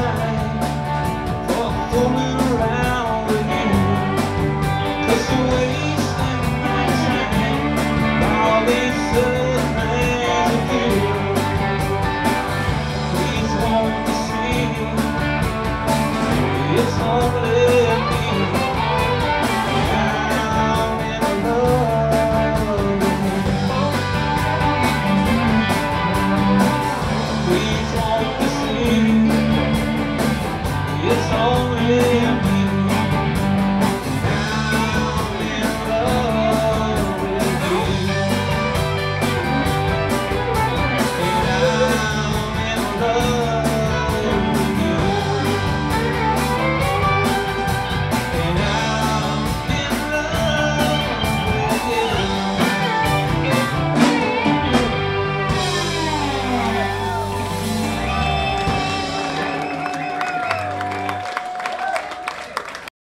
time.